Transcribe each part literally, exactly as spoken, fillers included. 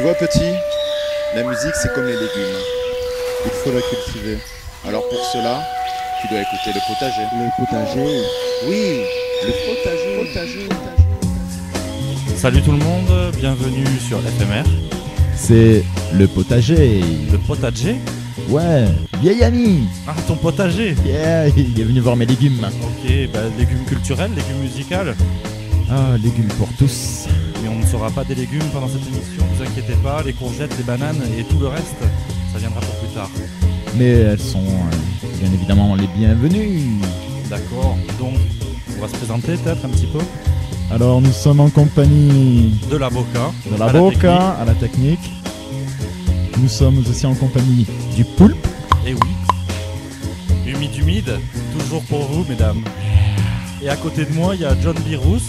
Tu vois, petit, la musique, c'est comme les légumes. Il faut la cultiver. Alors pour cela, tu dois écouter le potager. Le potager. Oui, le potager. Potager. Potager. Salut tout le monde, bienvenue sur F M R. C'est le potager. Le potager ? Ouais, vieil ami. Ah, ton potager. Yeah, il est venu voir mes légumes. Ok, bah légumes culturels, légumes musicales. Ah, légumes pour tous. Mais on ne saura pas des légumes pendant cette émission, vous inquiétez pas, les courgettes, les bananes et tout le reste, ça viendra pour plus tard. Mais elles sont euh, bien évidemment les bienvenues. D'accord, donc on va se présenter peut-être un petit peu. Alors nous sommes en compagnie de la Boca, de la Boca à la technique. Nous sommes aussi en compagnie du Poulpe. Et oui, humide humide, toujours pour vous mesdames. Et à côté de moi il y a John Birous,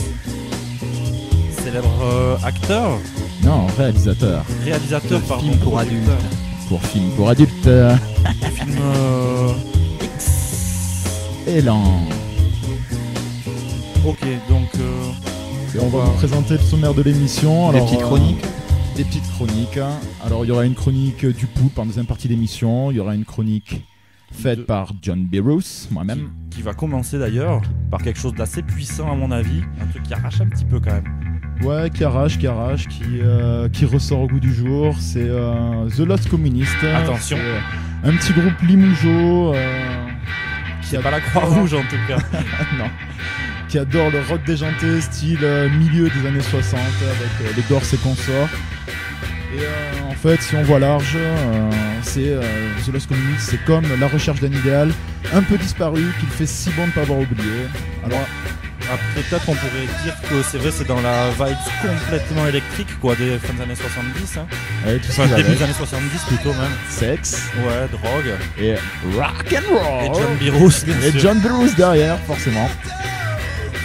célèbre euh, acteur. Non, réalisateur. Réalisateur, pardon. Film pour adultes. Pour film pour adultes. Film euh... excellent. Ok, donc euh, et on, on va vous présenter le sommaire de l'émission. Des petites chroniques. Euh, des petites chroniques. Alors il y aura une chronique du Poulpe en deuxième partie d'émission. Il y aura une chronique faite de... par John Birous, moi-même. Qui, qui va commencer d'ailleurs par quelque chose d'assez puissant à mon avis. Un truc qui arrache un petit peu quand même. Ouais, qui arrache, qui arrache, qui, euh, qui ressort au goût du jour, c'est euh, The Lost Communist. Attention, un petit groupe Limougeau euh, qui a pas la Croix-Rouge en tout cas. Non. Qui adore le rock déjanté style euh, milieu des années soixante avec euh, les Doors et consorts. Et euh, en fait, si on voit large, euh, c'est euh, The Lost Communist, c'est comme la recherche d'un idéal un peu disparu qu'il fait si bon de ne pas avoir oublié. Alors. Après, peut-être on pourrait dire que c'est vrai, c'est dans la vibe complètement électrique quoi, des fins des années soixante-dix. Hein. Ouais, tout enfin, début avec. Des années soixante-dix plutôt même. Sexe. Ouais, drogue. Et rock and roll. Et John Birous, bien sûr. Et John Birous derrière, forcément.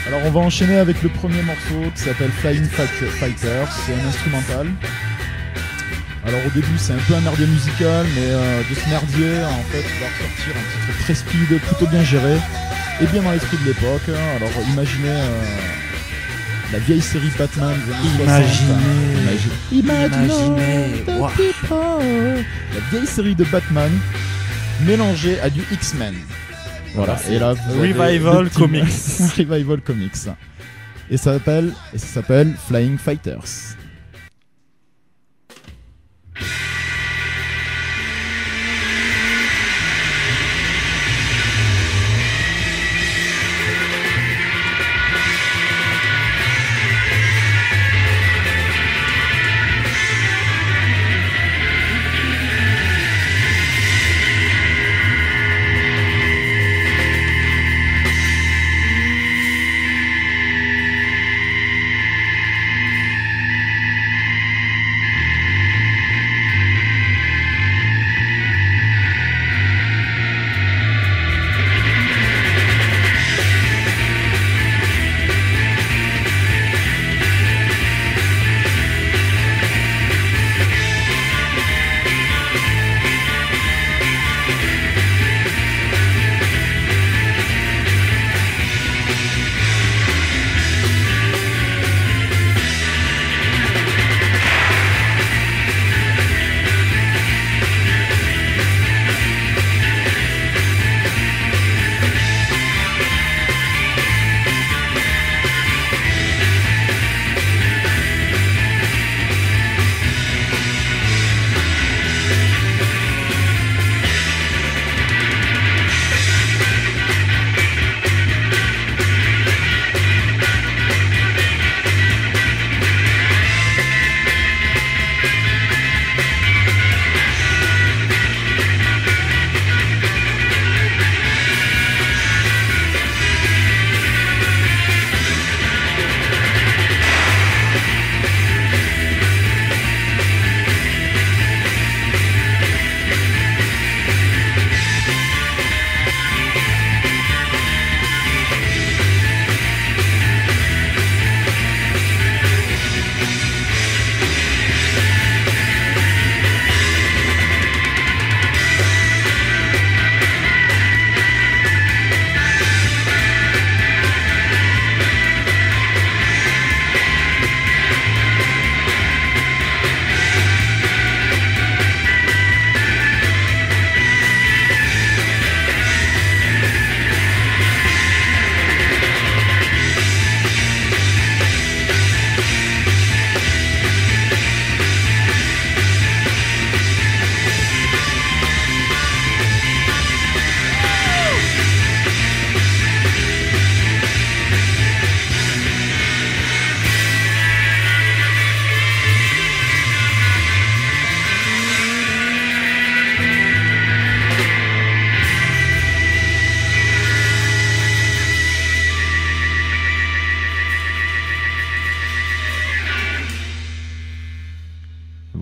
Alors on va enchaîner avec le premier morceau qui s'appelle Flying Fighter. C'est un instrumental. Alors au début c'est un peu un merdier musical, mais euh, de ce merdier en fait il va ressortir un titre très speed, plutôt bien géré. Et bien dans l'esprit de l'époque, alors imaginez euh, la vieille série Batman des années imaginez, soixante. Imaginez, imaginez the wow. People. La vieille série de Batman mélangée à du X-Men. Voilà, et là vous Revival Comics. Revival Comics. Et ça s'appelle, et ça s'appelle Flying Fighters.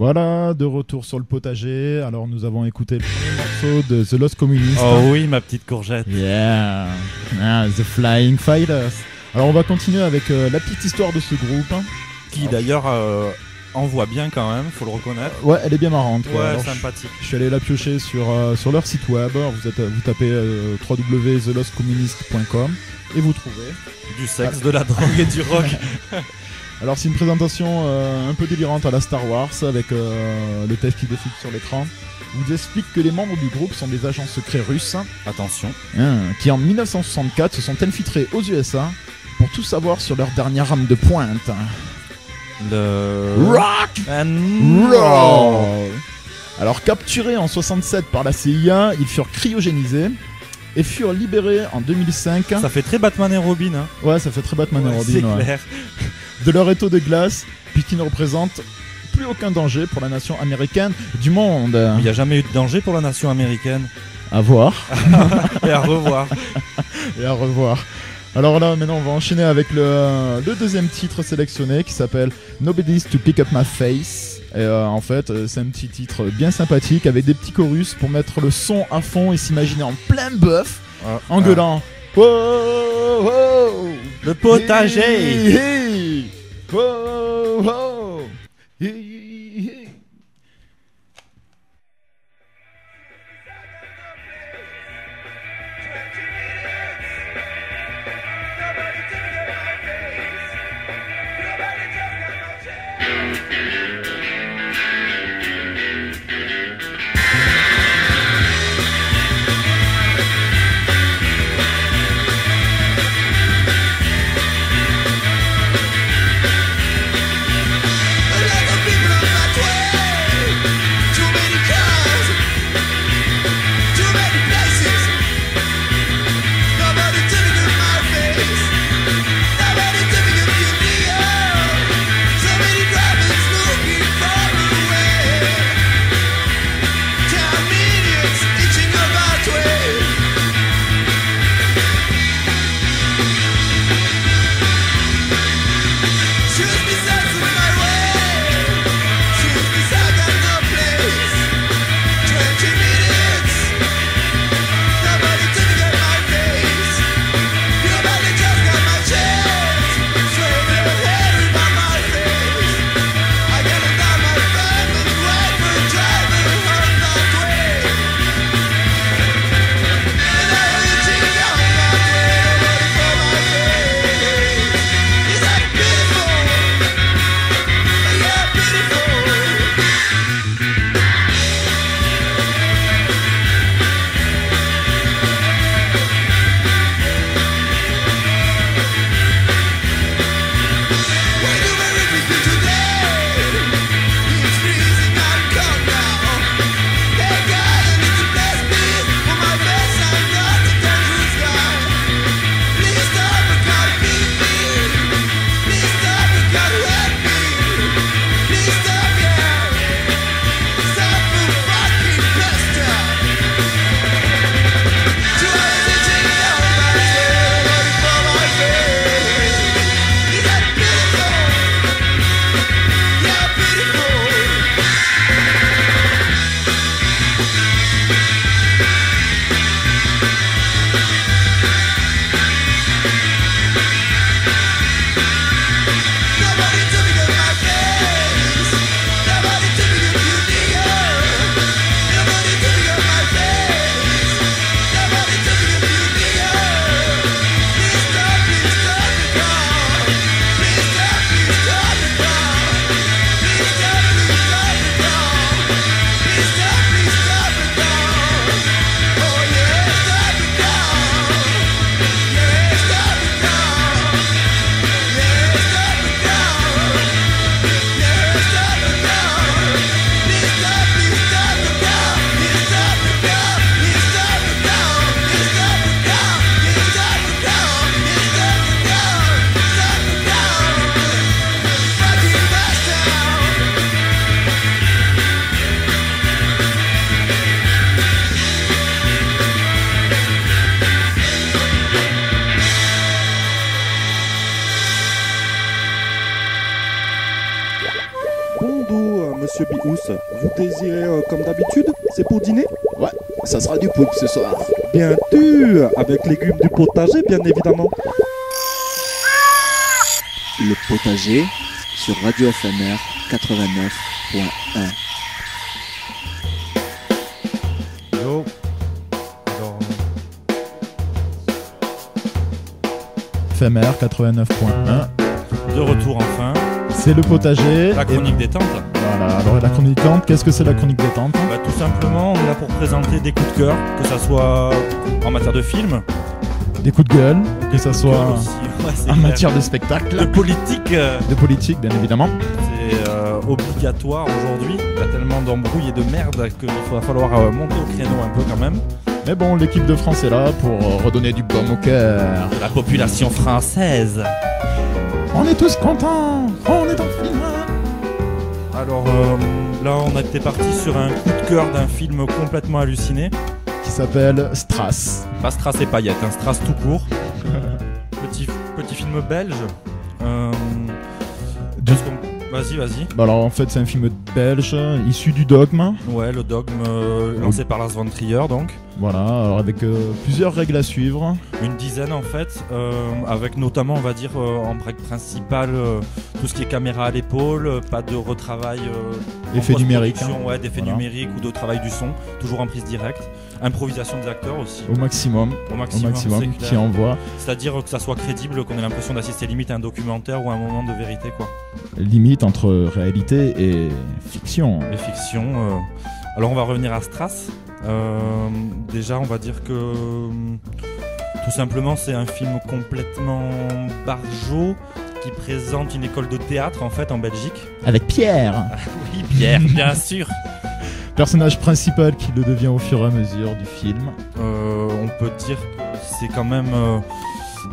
Voilà, de retour sur le potager. Alors nous avons écouté le morceau de The Lost Communist. Oh oui, ma petite courgette. Yeah, ah, The Flying Fighters. Alors on va continuer avec euh, la petite histoire de ce groupe. Hein. Qui d'ailleurs euh, en voit bien quand même, faut le reconnaître. Ouais, elle est bien marrante. Quoi. Ouais, alors, sympathique. Je, je suis allé la piocher sur, euh, sur leur site web. Vous, êtes, vous tapez euh, w w w point the lost communist point com et vous trouvez... Du sexe, ah, de la drogue et du rock. Alors c'est une présentation euh, un peu délirante à la Star Wars avec euh, le texte qui défile sur l'écran. Il vous explique que les membres du groupe sont des agents secrets russes. Attention. Hein, qui en mille neuf cent soixante-quatre se sont infiltrés aux U S A pour tout savoir sur leur dernière arme de pointe. Le... Rock and Roll. Alors capturés en soixante-sept par la C I A, ils furent cryogénisés et furent libérés en deux mille cinq. Ça fait très Batman et Robin. Hein. Ouais, ça fait très Batman ouais, et Robin. C'est ouais. clair. De leur étau de glace, puis qui ne représente plus aucun danger pour la nation américaine du monde. Il n'y a jamais eu de danger pour la nation américaine. À voir. Et à revoir. Et à revoir. Alors là, maintenant, on va enchaîner avec le, le deuxième titre sélectionné qui s'appelle Nobody's to Pick Up My Face. Et euh, en fait, c'est un petit titre bien sympathique avec des petits chorus pour mettre le son à fond et s'imaginer en plein bœuf, ah, en ah. gueulant. Wow, wow, le potager. Hey, hey. Wow, wow. Hey, hey, hey. Surtout, euh, monsieur Bihousse, vous désirez euh, comme d'habitude? C'est pour dîner? Ouais, ça sera du poulpe ce soir. Bien sûr, avec légumes du potager, bien évidemment. Le potager sur Radio F M R quatre-vingt-neuf point un. F M R quatre-vingt-neuf point un. De retour enfin. C'est le potager. La chronique et... détente. Voilà, alors la chronique détente, qu'est-ce que c'est la chronique détente? Bah, tout simplement, on est là pour présenter des coups de cœur, que ça soit en matière de film. Des coups de gueule, des que ça soit aussi, ouais, en matière de spectacle. De politique. Euh... De politique, bien évidemment. C'est euh, obligatoire aujourd'hui. Il y a tellement d'embrouilles et de merde qu'il va falloir euh, monter au créneau un peu quand même. Mais bon, l'équipe de France est là pour redonner du baume au cœur de la population française. On est tous contents, on est dans le film. Alors euh, là, on était parti sur un coup de cœur d'un film complètement halluciné. Qui s'appelle Strass. Pas Strass et paillettes, hein, Strass tout court. Euh, petit, petit film belge. Euh, de... Vas-y, vas-y. Bah alors en fait c'est un film belge issu du Dogme. Ouais, le Dogme euh, lancé par Lars von Trier donc. Voilà, alors avec euh, plusieurs règles à suivre. Une dizaine en fait, euh, avec notamment on va dire euh, en break principal euh, tout ce qui est caméra à l'épaule, euh, pas de retravail. Euh, Effets numériques. Hein. Ouais, d'effets voilà. numériques ou de travail du son, toujours en prise directe. Improvisation des acteurs aussi. Au maximum. Au maximum, au maximum c'est qui envoie. C'est-à-dire que ça soit crédible, qu'on ait l'impression d'assister limite à un documentaire ou à un moment de vérité quoi. Limite entre réalité et fiction. Et fiction. Euh... Alors on va revenir à Strass. Euh, déjà on va dire que tout simplement c'est un film complètement barjot qui présente une école de théâtre en fait en Belgique. Avec Pierre. Oui, Pierre, bien sûr. Personnage principal qui le devient au fur et à mesure du film. Euh, on peut dire que c'est quand même euh,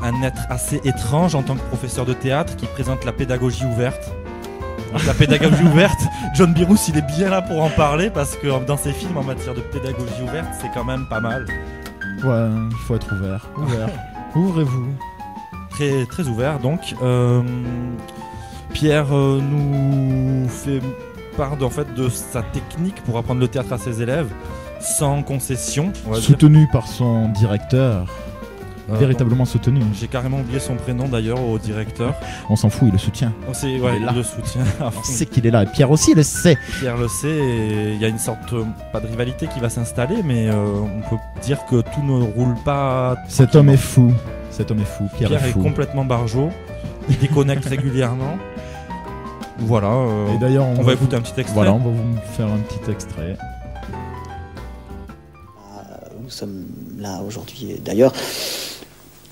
un être assez étrange en tant que professeur de théâtre qui présente la pédagogie ouverte. La pédagogie ouverte, John Bihousse il est bien là pour en parler parce que dans ses films en matière de pédagogie ouverte c'est quand même pas mal. Ouais, il faut être ouvert. Ouvert. Ouvrez-vous. Très, très ouvert donc. Euh, Pierre euh, nous fait... en fait de sa technique pour apprendre le théâtre à ses élèves sans concession, soutenu par son directeur, euh, véritablement soutenu. J'ai carrément oublié son prénom d'ailleurs au directeur. On s'en fout, il le soutient. On sait, ouais, il, il le soutient. On sait qu'il est là et Pierre aussi le sait. Pierre le sait et il y a une sorte pas de rivalité qui va s'installer mais euh, on peut dire que tout ne roule pas. Cet homme est fou. Cet homme est fou. Pierre, Pierre est, est fou. Complètement barjot. Il déconnecte régulièrement. Voilà, euh, et d'ailleurs, on, on va, va écouter vous... un petit extrait. Voilà, on va vous faire un petit extrait. Nous sommes là aujourd'hui. D'ailleurs,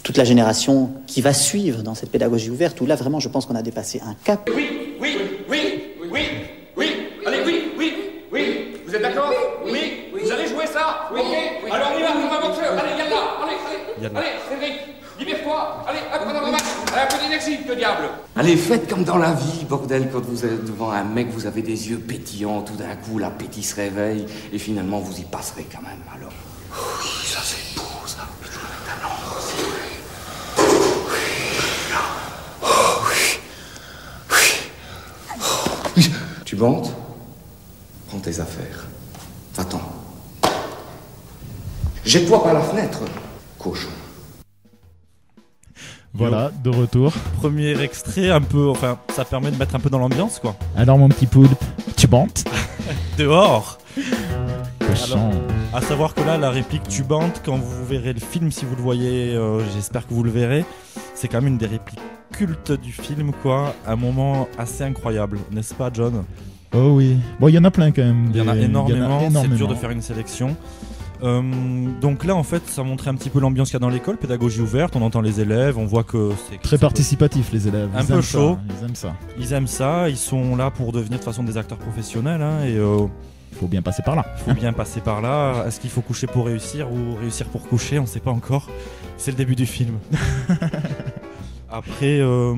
toute la génération qui va suivre dans cette pédagogie ouverte, où là vraiment, je pense qu'on a dépassé un cap. Oui, oui, oui, oui, oui, oui. Allez, oui, oui, oui. Vous êtes d'accord? Oui, oui, oui. Vous allez jouer ça? Oui. Okay. Alors on y va, on va boxer. Allez, Yann là. Allez, allez, allez, Cédric. Libère-toi. Allez, hop, on en va. Allez, un peu d'énergie, que diable. Allez, faites comme dans la vie, bordel. Quand vous êtes devant un mec, vous avez des yeux pétillants. Tout d'un coup, l'appétit se réveille. Et finalement, vous y passerez quand même, alors. Oui, ça c'est beau, ça. Putain, le talent. Oui, oui, oui, oui, oui. Tu bandes? Prends tes affaires. Attends. Jette-toi par la fenêtre, cochon. Voilà, de retour. Premier extrait, un peu, enfin, ça permet de mettre un peu dans l'ambiance, quoi. Alors, mon petit poulpe, tu bantes. Dehors. Cochon. À savoir que là, la réplique tu bantes, quand vous verrez le film, si vous le voyez, euh, j'espère que vous le verrez, c'est quand même une des répliques cultes du film, quoi. Un moment assez incroyable, n'est-ce pas, John? Oh oui. Bon, il y en a plein, quand même. Il y en a énormément, énormément. C'est dur de faire une sélection. Euh, donc là en fait ça montrait un petit peu l'ambiance qu'il y a dans l'école, pédagogie ouverte, on entend les élèves, on voit que c'est très participatif les élèves, un ils peu chaud, ça, ils aiment ça, ils aiment ça, ils sont là pour devenir de toute façon des acteurs professionnels hein, et euh, faut bien passer par là, faut bien passer par là. Est-ce qu'il faut coucher pour réussir ou réussir pour coucher, on sait pas encore, c'est le début du film. Après euh,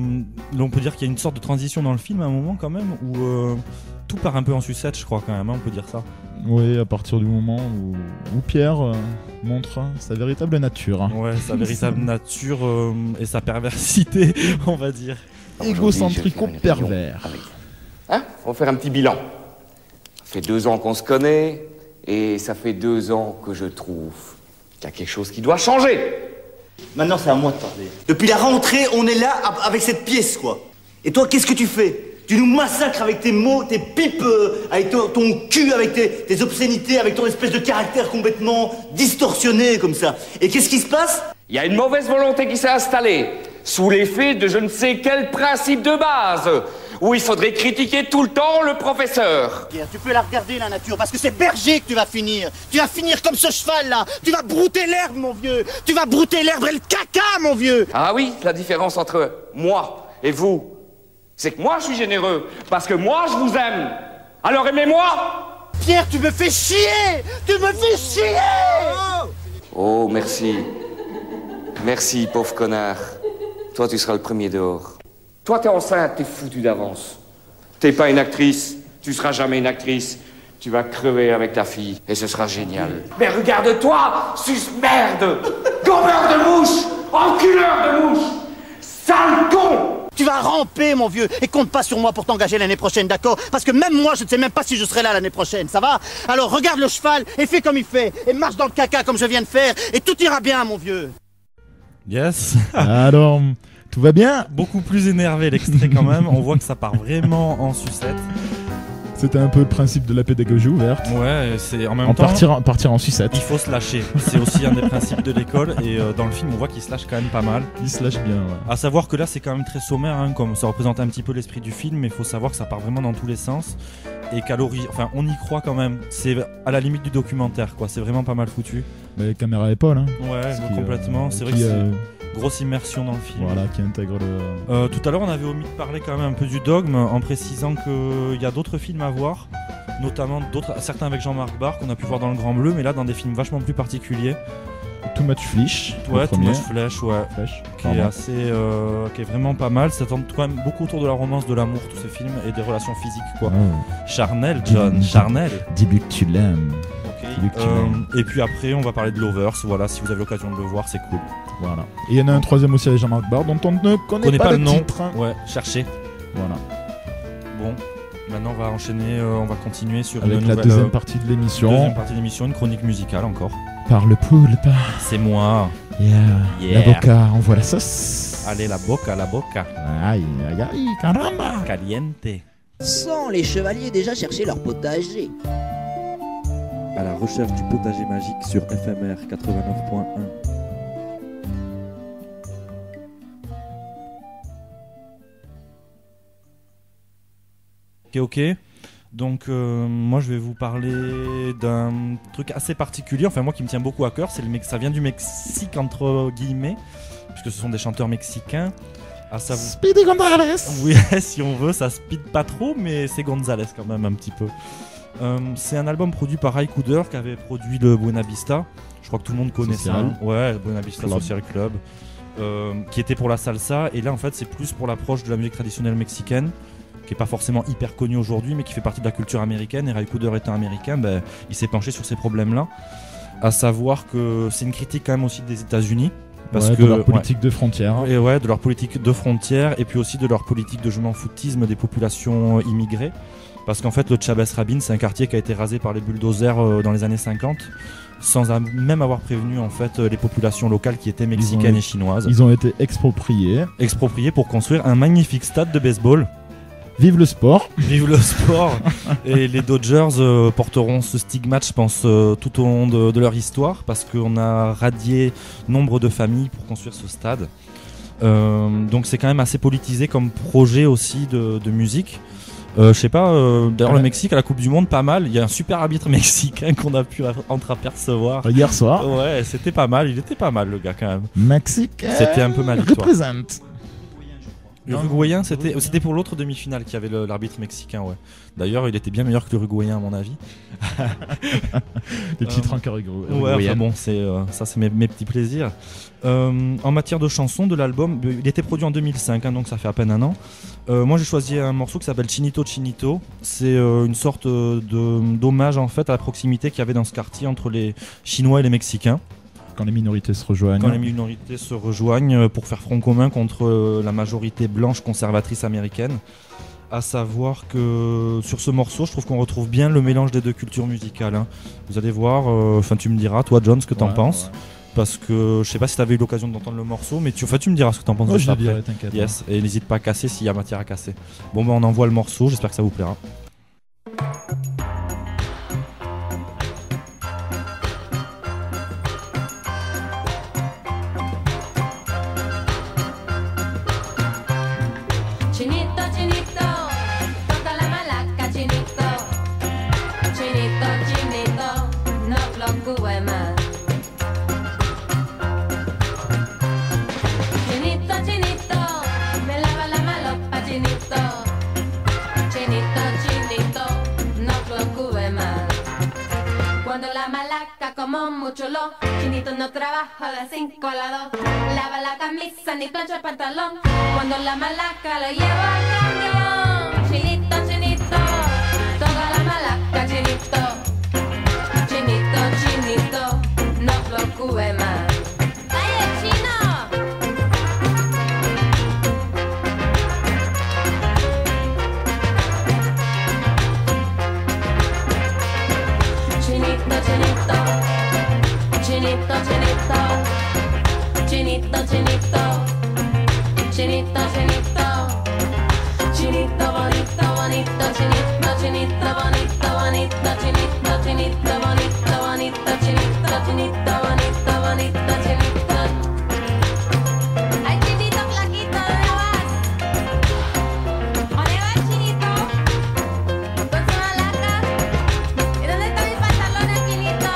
on peut dire qu'il y a une sorte de transition dans le film à un moment quand même où euh, tout part un peu en sucette je crois quand même, hein, on peut dire ça. Oui, à partir du moment où, où Pierre euh, montre sa véritable nature. Ouais, sa véritable nature euh, et sa perversité, on va dire. Égocentrico pervers. Avec, Hein? On va faire un petit bilan. Ça fait deux ans qu'on se connaît, et ça fait deux ans que je trouve qu'il y a quelque chose qui doit changer. Maintenant, c'est à moi de parler. Depuis la rentrée, on est là avec cette pièce, quoi. Et toi, qu'est-ce que tu fais? Tu nous massacres avec tes mots, tes pipes, euh, avec ton, ton cul, avec tes, tes obscénités, avec ton espèce de caractère complètement distorsionné, comme ça. Et qu'est-ce qui se passe? Il y a une mauvaise volonté qui s'est installée, sous l'effet de je ne sais quel principe de base, où il faudrait critiquer tout le temps le professeur. Tu peux la regarder, la nature, parce que c'est berger que tu vas finir. Tu vas finir comme ce cheval-là. Tu vas brouter l'herbe, mon vieux. Tu vas brouter l'herbe et le caca, mon vieux. Ah oui, la différence entre moi et vous, c'est que moi, je suis généreux, parce que moi, je vous aime. Alors aimez-moi. Pierre, tu me fais chier. Tu me fais chier. Oh, merci. Merci, pauvre connard. Toi, tu seras le premier dehors. Toi, t'es enceinte, t'es foutu d'avance. T'es pas une actrice, tu seras jamais une actrice. Tu vas crever avec ta fille, et ce sera génial. Mais regarde-toi, suce-merde. Gommeur de mouche, enculeur de mouche, sale con. Tu vas ramper, mon vieux, et compte pas sur moi pour t'engager l'année prochaine, d'accord? Parce que même moi, je ne sais même pas si je serai là l'année prochaine, ça va? Alors regarde le cheval et fais comme il fait, et marche dans le caca comme je viens de faire, et tout ira bien, mon vieux. Yes. Alors, tout va bien. Beaucoup plus énervé l'extrait quand même. On voit que ça part vraiment en sucette. C'était un peu le principe de la pédagogie ouverte. Ouais, c'est en même en temps. Partir en, partir en sucette. Il faut se lâcher. C'est aussi un des principes de l'école. Et euh, dans le film, on voit qu'il se lâche quand même pas mal. Il se lâche bien, ouais. À savoir que là, c'est quand même très sommaire, hein, comme ça représente un petit peu l'esprit du film. Mais il faut savoir que ça part vraiment dans tous les sens. Et qu'à l'origine, enfin, on y croit quand même. C'est à la limite du documentaire, quoi. C'est vraiment pas mal foutu. Mais caméra à épaule, hein. Ouais, ce complètement. Euh, c'est vrai que euh... c'est. Grosse immersion dans le film. Voilà, qui intègre le... Euh, tout à l'heure, on avait omis de parler quand même un peu du dogme, en précisant qu'il y a d'autres films à voir, notamment d'autres, certains avec Jean-Marc Barr, qu'on a pu voir dans Le Grand Bleu, mais là, dans des films vachement plus particuliers. Too Much Flesh. Ouais, Too Much Flesh, ouais. Flesh. Qui est assez... Euh, qui est vraiment pas mal. Ça tourne quand même beaucoup autour de la romance, de l'amour, tous ces films, et des relations physiques, quoi. Oh. Charnel, John, mmh. Charnel. Dis-lui que tu l'aimes. Okay. Euh, et puis après, on va parler de Lovers. Voilà, si vous avez l'occasion de le voir, c'est cool. Voilà. Et il y en a un troisième aussi avec Jean-Marc Barr dont on ne connaît, connaît pas, pas le nom. Titre. Ouais, cherchez. Voilà. Bon, maintenant on va enchaîner, euh, on va continuer sur avec une la nouvelle, deuxième euh, partie de l'émission. Deuxième partie de l'émission, une chronique musicale encore. Par le poulpe. C'est moi. Yeah. yeah. La boca, on voit la sauce. Allez, la boca, la boca. Aïe, aïe, aïe, caramba. Caliente. Sans les chevaliers déjà chercher leur potager. À la recherche du potager magique sur F M R quatre-vingt-neuf point un. Ok, ok. Donc euh, moi je vais vous parler d'un truc assez particulier, enfin moi qui me tient beaucoup à cœur, c'est le mec, ça vient du Mexique entre guillemets, puisque ce sont des chanteurs mexicains. Ah, ça vous... Speedy Gonzalez. Oui, si on veut, ça speed pas trop, mais c'est Gonzalez quand même un petit peu. Euh, c'est un album produit par Ray Cooder qui avait produit le Buena Vista. Je crois que tout le monde connaît ça. Hein. Ouais, Buena Vista Club. Social Club, euh, qui était pour la salsa. Et là, en fait, c'est plus pour l'approche de la musique traditionnelle mexicaine, qui est pas forcément hyper connue aujourd'hui, mais qui fait partie de la culture américaine. Et Ray Cooder étant américain, bah, il s'est penché sur ces problèmes-là. À savoir que c'est une critique quand même aussi des États-Unis. Parce ouais, que, de leur politique ouais. de frontières. Et ouais, de leur politique de frontières, et puis aussi de leur politique de je m'en foutisme des populations immigrées. Parce qu'en fait, le Chavez Rabin, c'est un quartier qui a été rasé par les bulldozers dans les années cinquante, sans même avoir prévenu en fait les populations locales qui étaient mexicaines ont, et chinoises. Ils ont été expropriés. Expropriés pour construire un magnifique stade de baseball. Vive le sport. Vive le sport. Et les Dodgers euh, porteront ce stigmate, je pense, euh, tout au long de, de leur histoire, parce qu'on a radié nombre de familles pour construire ce stade. Euh, donc c'est quand même assez politisé comme projet aussi de, de musique. Euh, je sais pas, euh, d'ailleurs ouais. le Mexique à la Coupe du Monde, pas mal, il y a un super arbitre mexicain qu'on a pu entreapercevoir hier soir. Ouais, c'était pas mal, il était pas mal le gars quand même. Mexique, c'était un peu mal. Représente. Uruguayen, c'était, c'était pour l'autre demi-finale qu'il y avait le, l'arbitre mexicain, ouais. D'ailleurs, il était bien meilleur que l'Uruguayen à mon avis. Des petits trinqueurs uruguayens. Ouais, enfin bon, c'est, euh, ça c'est mes, mes petits plaisirs. Euh, en matière de chansons de l'album, il était produit en deux mille cinq, hein, donc ça fait à peine un an. Euh, moi j'ai choisi un morceau qui s'appelle Chinito Chinito. C'est euh, une sorte de, d'hommage en fait à la proximité qu'il y avait dans ce quartier entre les Chinois et les Mexicains. Quand les minorités se rejoignent. Quand les minorités se rejoignent pour faire front commun contre la majorité blanche conservatrice américaine. à savoir que sur ce morceau, je trouve qu'on retrouve bien le mélange des deux cultures musicales. Hein. Vous allez voir, enfin euh, tu me diras, toi John, ce que t'en ouais, penses. Ouais. Parce que je sais pas si t'avais eu l'occasion d'entendre le morceau, mais tu, enfin, tu me diras ce que t'en penses. Oh, de ça après. Dirai, yes. Et n'hésite pas à casser s'il y a matière à casser. Bon ben on envoie le morceau, j'espère que ça vous plaira. Muchulón, chinito no trabaja de cinco a las dos, lava la camisa ni plancha el pantalón, cuando la malaca lo lleva al camión. Chinito, chinito, toda la malaca, chinito, chinito, chinito, no lo cube más. Chinito, chinito, chinito, chinito, chinito, chinito, chinito bonito, bonito, chinito, chinito bonito, bonito, chinito, chinito bonito, bonito, chinito, chinito bonito, bonito, chinito. Ay, chinito flaquito, ¿dónde vas? ¿Dónde vas, chinito? ¿Con su malaca? ¿Y dónde están mis pantalones, chinito?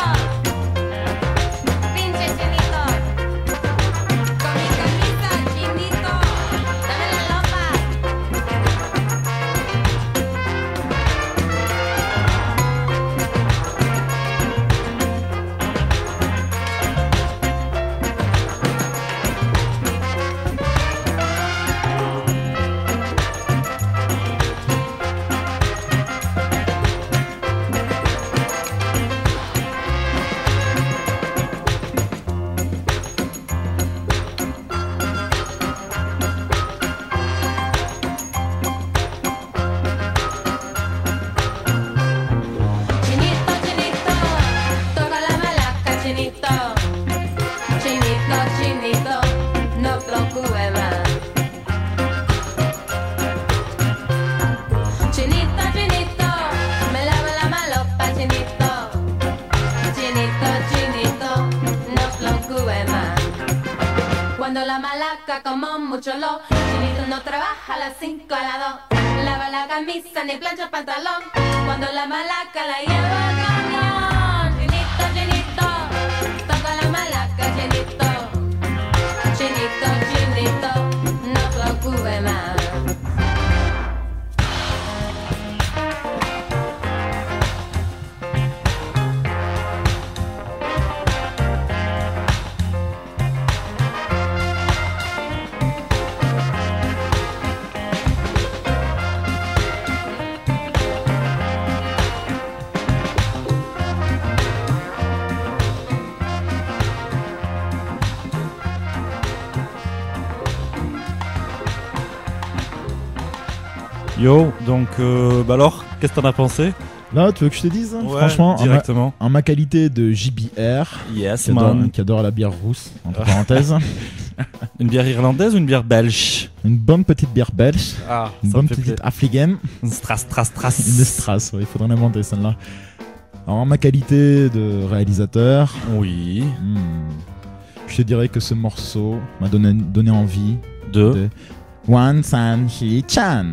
Chinito no trabaja a las cinco a las dos, lava la camisa ni plancha el pantalón, cuando la malaca la lleva al camión. Chinito, chinito, toca la malaca, chinito, chinito, chinito, no te ocupes más. Yo, donc euh, bah alors, qu'est-ce que t'en as pensé? Là, tu veux que je te dise? Ouais, franchement, directement. En, ma, en ma qualité de J B R, yes, qui, adore, qui adore la bière rousse, entre parenthèses. Une bière irlandaise ou une bière belge? Une bonne petite bière belge, ah, une bonne petite Affligem. Une Strass, Strass, Strass. Une Strass, ouais, il faudrait l'inventer celle-là. Alors, en ma qualité de réalisateur, oui, hmm, je te dirais que ce morceau m'a donné, donné envie de... de Wan San Shi Chan.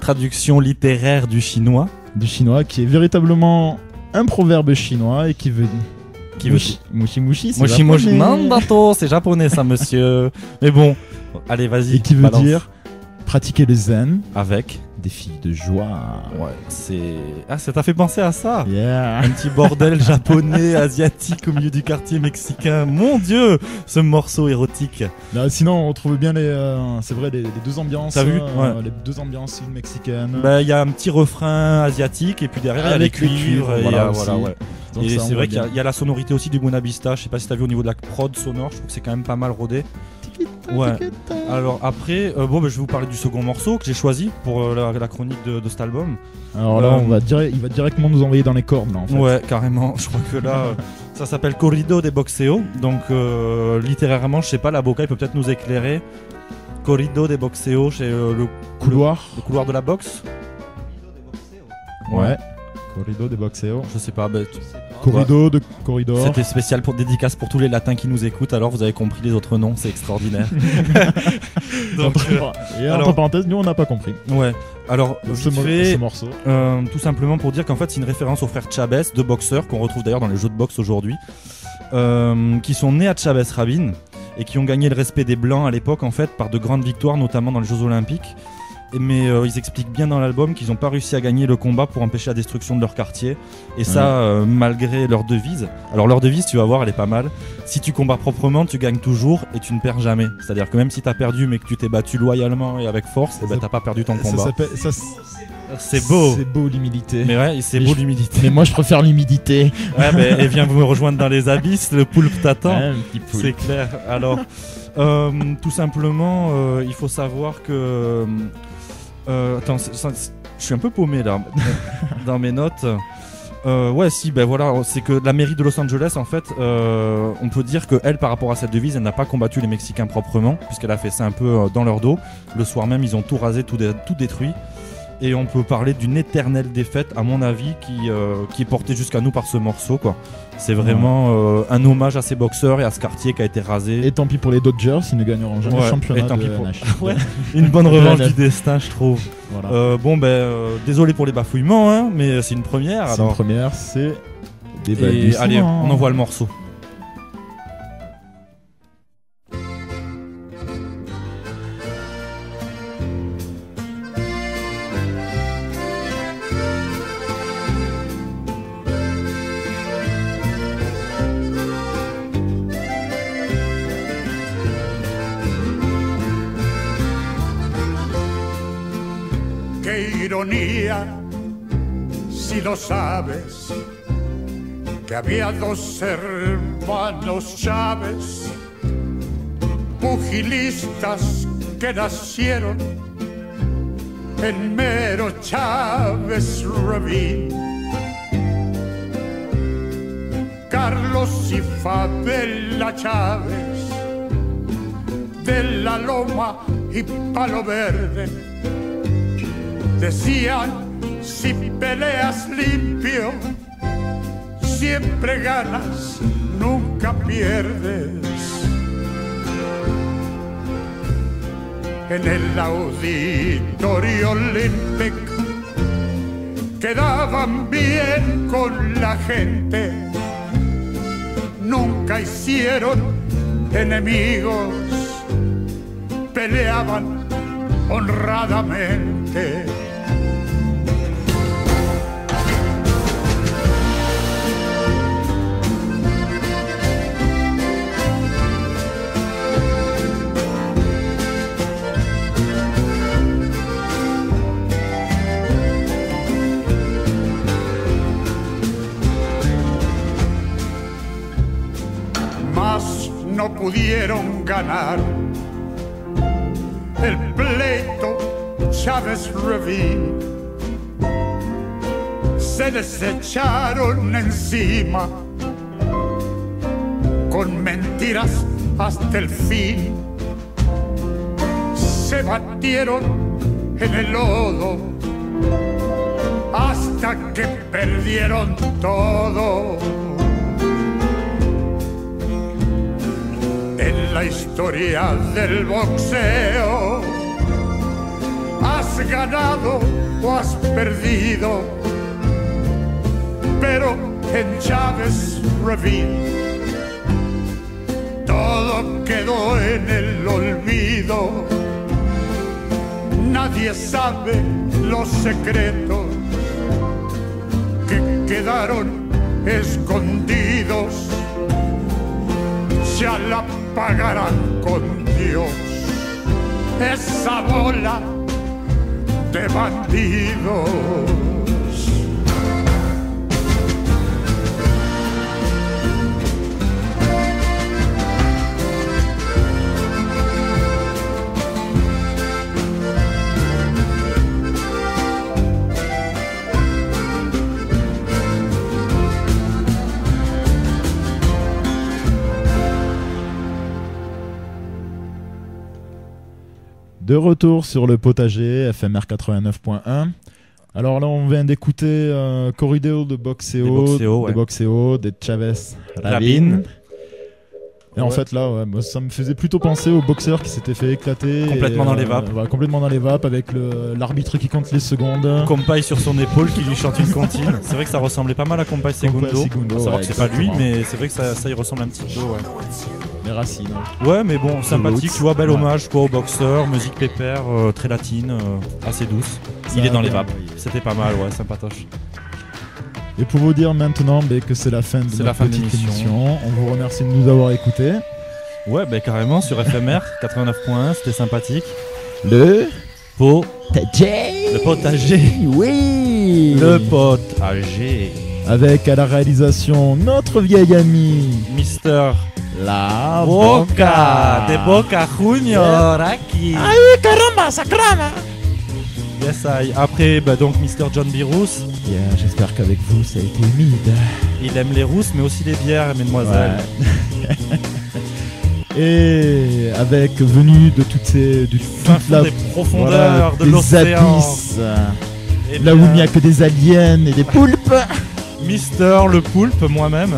Traduction littéraire du chinois. Du chinois, qui est véritablement un proverbe chinois et qui veut dire... Qui veut Mushi Mushi, mushi c'est japonais. Mushi, non, bateau, c'est japonais ça, monsieur. Mais bon, allez, vas-y. Et qui veut balance. Dire pratiquer le zen avec des filles de joie. Ouais, c'est... Ah, ça t'a fait penser à ça, yeah. Un petit bordel japonais, asiatique au milieu du quartier mexicain. Mon Dieu, ce morceau érotique. Là, sinon, on retrouve bien les, euh, c'est vrai, les, les deux ambiances. T'as vu euh, ouais. Les deux ambiances, une mexicaine. Il bah, y a un petit refrain asiatique et puis derrière, il y a les cuivres. Et voilà, voilà, ouais. Et c'est vrai qu'il y, y a la sonorité aussi du Buena Vista. Je sais pas si t'as vu au niveau de la prod sonore, je trouve que c'est quand même pas mal rodé. Ouais. Alors après, euh, bon, bah, je vais vous parler du second morceau que j'ai choisi pour euh, la, la chronique de, de cet album. Alors là, euh, on va dire, il va directement nous envoyer dans les cornes, là, en fait. Ouais, carrément. Je crois que là, euh, ça s'appelle Corrido de Boxeo. Donc, euh, littérairement, je sais pas, la Boca, il peut peut-être nous éclairer. Corrido de Boxeo, c'est euh, le couloir, le couloir de la boxe. Ouais. ouais. Corrido de Boxeo. Je sais pas, bah, tu... Corrido de Corridor. C'était spécial pour dédicace pour tous les latins qui nous écoutent. Alors vous avez compris les autres noms, c'est extraordinaire. Donc, euh, et alors, entre parenthèses, nous on n'a pas compris. Ouais. Alors ce, mo- fait, ce morceau, euh, tout simplement pour dire qu'en fait c'est une référence aux frères Chavez, deux boxeurs qu'on retrouve d'ailleurs dans les jeux de boxe aujourd'hui, euh, qui sont nés à Chavez Rabin et qui ont gagné le respect des blancs à l'époque en fait par de grandes victoires, notamment dans les Jeux Olympiques. Mais euh, ils expliquent bien dans l'album qu'ils n'ont pas réussi à gagner le combat pour empêcher la destruction de leur quartier. Et ça, ouais. euh, malgré leur devise. Alors leur devise, tu vas voir, elle est pas mal. Si tu combats proprement, tu gagnes toujours et tu ne perds jamais. C'est-à-dire que même si t'as perdu mais que tu t'es battu loyalement et avec force, ben, t'as pas perdu ton combat. Ça, ça, ça, c'est beau. C'est beau l'humilité. Mais ouais, c'est mais beau je... l'humilité. Mais moi je préfère l'humidité. Ouais, mais bah, viens vous me rejoindre dans les abysses, le poulpe t'attend. Ouais, c'est clair. Alors, euh, tout simplement, euh, il faut savoir que... Euh, attends, je suis un peu paumé là dans mes notes. Euh, ouais, si, ben voilà, c'est que la mairie de Los Angeles, en fait, euh, on peut dire que elle, par rapport à cette devise, elle n'a pas combattu les Mexicains proprement, puisqu'elle a fait ça un peu dans leur dos. Le soir même, ils ont tout rasé, tout, dé- tout détruit. Et on peut parler d'une éternelle défaite, à mon avis, qui, euh, qui est portée jusqu'à nous par ce morceau, quoi. C'est vraiment euh, un hommage à ces boxeurs et à ce quartier qui a été rasé. Et tant pis pour les Dodgers, ils ne gagneront jamais ouais, le championnat et tant de pis pour... N H L. Ouais. Une bonne revanche du destin, je trouve. Voilà. Euh, bon, ben, euh, désolé pour les bafouillements, hein, mais c'est une première. Alors. C'est une première, c'est des bafouillements. Et allez, on envoie le morceau. Si lo sabes, que había dos hermanos Chávez, pugilistas que nacieron en mero Chávez Rabín. Carlos y Fabela Chávez, de La Loma y Palo Verde, decían: si peleas limpio, siempre ganas, nunca pierdes. En el auditorio Olympic quedaban bien con la gente, nunca hicieron enemigos, peleaban honradamente. No pudieron ganar el pleito Chávez Rabín, se les echaron encima con mentiras hasta el fin, se batieron en el lodo hasta que perdieron todo. En la historia del boxeo has ganado o has perdido, pero en Chávez Rabín todo quedó en el olvido. Nadie sabe los secretos que quedaron escondidos, ya la pagarán con Dios esa bola de bandidos. De retour sur le potager, F M R quatre-vingt-neuf point un. Alors là, on vient d'écouter euh, Corrideo de Boxeo, Boxeo, ouais. de Boxeo, de Chavez Rabin. Et ouais. en fait, là, ouais, bah, ça me faisait plutôt penser au boxeur qui s'était fait éclater. Complètement et, dans euh, les vapes. Bah, complètement dans les vapes, avec le, l'arbitre qui compte les secondes. Compaille sur son épaule qui lui chante une comptine. C'est vrai que ça ressemblait pas mal à Compaille Segundo. Segundo à savoir ouais, que c'est exactement. pas lui, mais c'est vrai que ça, ça y ressemble un petit peu. Ouais. Les racines. Ouais, mais bon, sympathique, tu vois, bel ouais. hommage quoi, au boxeur, musique pépère, euh, très latine, euh, assez douce. Ça, Il est dans ouais, les vapes. Ouais. C'était pas mal, ouais, sympatoche. Et pour vous dire maintenant bah, que c'est la fin de c'est notre la fin petite de émission, on vous remercie de nous avoir écoutés. Ouais, bah, carrément, sur F M R quatre-vingt-neuf point un, c'était sympathique. Le potager. Le potager. Oui. Le potager. Avec à la réalisation notre vieil ami, Mister La Boca. De Boca Junior, aquí. Ah oui, caramba, ça crame. Yes, I. Après, bah donc, Mister John B. Rousse. Yeah, j'espère qu'avec vous, ça a été humide. Il aime les rousses, mais aussi les bières, mesdemoiselles. Ouais. Et avec venu de toutes ces... De, toute la, des profondeurs voilà, de des l'océan. Abysses, et là bien, où il n'y a que des aliens et des poulpes. Mister le poulpe, moi-même.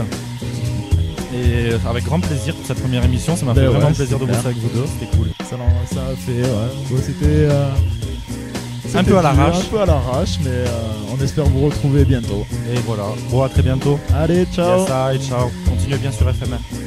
Et avec grand plaisir pour cette première émission. Ça m'a ben fait ouais, vraiment plaisir de bosser avec vous deux. C'était cool. Ça, ça a fait... Ouais. Ouais, c'était... Euh... Un peu, à l'arrache. un peu à l'arrache, mais euh, on espère vous retrouver bientôt. Et voilà, bon à très bientôt. Allez, ciao. Yes, I, ciao. Continuez bien sur F M R.